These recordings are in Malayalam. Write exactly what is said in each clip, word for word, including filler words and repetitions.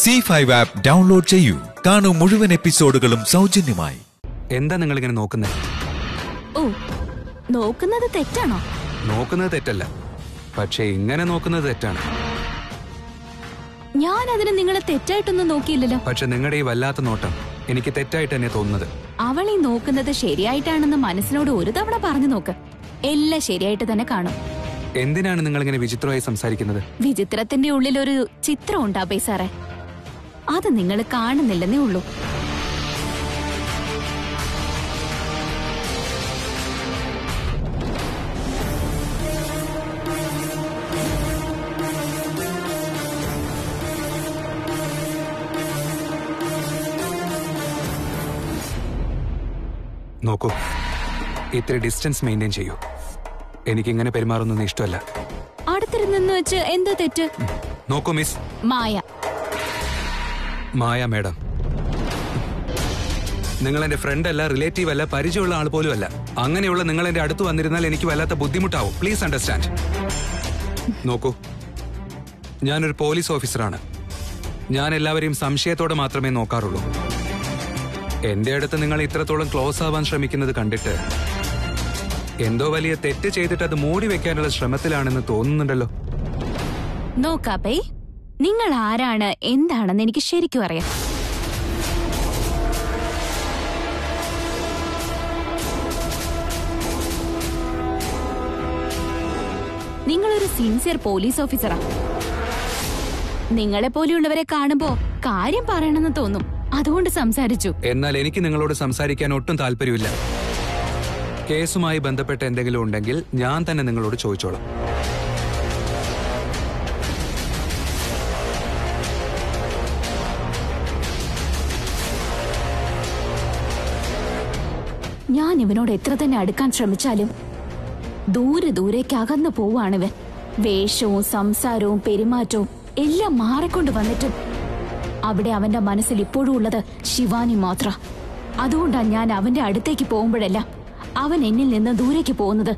C five app download cheyu. Kaanu muzhuvan episodegalum saujanyayi. Entha ningal ingane nokkune? Oh, nokkunathu thettano? Nokkunathu thettalla. Pakshe ingane nokkunathu thettana. ഞാൻ അതിനെ നിങ്ങളെ തെറ്റായിട്ടൊന്നും നോക്കിയില്ലല്ലോ. പക്ഷെ നിങ്ങളുടെ ഈ വല്ലാത്ത നോട്ടം എനിക്ക് തെറ്റായിട്ട് തന്നെ തോന്നുന്നത്. അവൾ ഈ നോക്കുന്നത് ശരിയായിട്ടാണെന്ന് മനസ്സിനോട് ഒരു തവണ പറഞ്ഞു നോക്ക്, എല്ലാം ശരിയായിട്ട് തന്നെ കാണും. എന്തിനാണ് നിങ്ങൾ ഇങ്ങനെ വിചിത്രമായി സംസാരിക്കുന്നത്? വിചിത്രത്തിന്റെ ഉള്ളിൽ ഒരു ചിത്രം ഉണ്ട് അബേ സാറേ, അത് നിങ്ങൾ കാണുന്നില്ലെന്നേ ഉള്ളൂ. നോക്കൂ, ഇത്ര ഡിസ്റ്റൻസ് മെയിൻറ്റെയിൻ ചെയ്യൂ. എനിക്കിങ്ങനെ പെരുമാറുന്നൊന്നും ഇഷ്ടമല്ല. അടുത്തിരുന്നെന്ന് വെച്ച് എന്താ തെറ്റ്? നോക്കൂ മിസ് മായ, മായ മാഡം, നിങ്ങൾ എന്റെ ഫ്രണ്ട് അല്ല, റിലേറ്റീവ് അല്ല, പരിചയമുള്ള ആൾ പോലും അല്ല. അങ്ങനെയുള്ള നിങ്ങൾ എന്റെ അടുത്ത് വന്നിരുന്നാൽ എനിക്ക് വല്ലാത്ത ബുദ്ധിമുട്ടാവും. Please understand. നോക്കൂ, ഞാനൊരു പോലീസ് ഓഫീസറാണ്. ഞാൻ എല്ലാവരെയും സംശയത്തോടെ മാത്രമേ നോക്കാറുള്ളൂ. എന്റെ അടുത്ത് നിങ്ങൾ ഇത്രത്തോളം ക്ലോസ് ആവാൻ ശ്രമിക്കുന്നത് കണ്ടിട്ട് എന്തോ വലിയ തെറ്റ് ചെയ്തിട്ട് അത് മൂടി വെക്കാനുള്ള ശ്രമത്തിലാണെന്ന് തോന്നുന്നുണ്ടല്ലോ. നോക്കാപ്പേ, നിങ്ങൾ ആരാണ് എന്താണെന്ന് എനിക്ക് ശരിക്കും അറിയാം. നിങ്ങളൊരു സിൻസിയർ പോലീസ് ഓഫീസറാ. നിങ്ങളെ പോലെയുള്ളവരെ കാണുമ്പോ കാര്യം പറയണമെന്ന് തോന്നും, അതുകൊണ്ട് സംസാരിച്ചു. എന്നാൽ എനിക്ക് നിങ്ങളോട് സംസാരിക്കാൻ ഒട്ടും താല്പര്യമില്ല. കേസുമായി ബന്ധപ്പെട്ട എന്തെങ്കിലും ഉണ്ടെങ്കിൽ ഞാൻ തന്നെ നിങ്ങളോട് ചോദിച്ചോളാം. ഞാൻ ഇവനോട് എത്ര തന്നെ അടുക്കാൻ ശ്രമിച്ചാലും ദൂരെ ദൂരേക്ക് അകന്നു പോവാണിവൻ. വേഷവും സംസാരവും പെരുമാറ്റവും എല്ലാം മാറിക്കൊണ്ട് വന്നിട്ടും അവിടെ അവന്റെ മനസ്സിൽ ഇപ്പോഴും ഉള്ളത് ശിവാനി മാത്ര. അതുകൊണ്ടാണ് ഞാൻ അവന്റെ അടുത്തേക്ക് പോകുമ്പോഴെല്ലാം അവൻ എന്നിൽ നിന്ന് ദൂരേക്ക് പോകുന്നത്.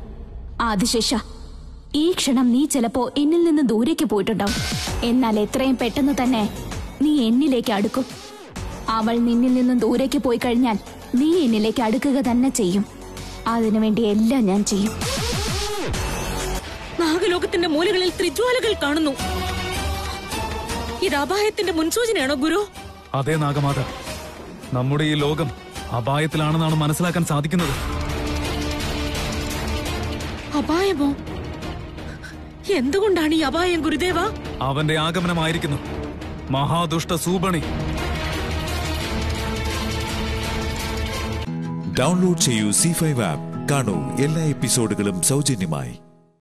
ആദിശേഷ, ഈ ക്ഷണം നീ ചിലപ്പോ എന്നിൽ നിന്ന് ദൂരേക്ക് പോയിട്ടുണ്ടാവും, എന്നാൽ എത്രയും പെട്ടെന്ന് തന്നെ നീ എന്നിലേക്ക് അടുക്കും. അവൾ നിന്നിൽ നിന്നും ദൂരേക്ക് പോയി കഴിഞ്ഞാൽ നീ എന്നിലേക്ക് അടുക്കുക തന്നെ ചെയ്യും. അതിനുവേണ്ടി എല്ലാം ഞാൻ ചെയ്യും. നാഗലോകത്തിന്റെ മൂലകളിൽ ത്രിജ്വാലകൾ കാണുന്നു. ഇത് അപായത്തിന്റെ മുൻസൂചനയാണോ ഗുരു? അതേ നാഗമാത, നമ്മുടെ ഈ ലോകം അപായത്തിലാണെന്നാണ് മനസ്സിലാക്കാൻ സാധിക്കുന്നത്. അപായമോ? എന്തുകൊണ്ടാണ് ഈ അപായം ഗുരുദേവ? അവന്റെ ആഗമനമായിരിക്കുന്നു. മഹാദുഷ്ട സൂപണി. ഡൗൺലോഡ് ചെയ്യൂ സി ഫൈവ് ആപ്പ്. കാണൂ എല്ലാ എപ്പിസോഡുകളും സൗജന്യമായി.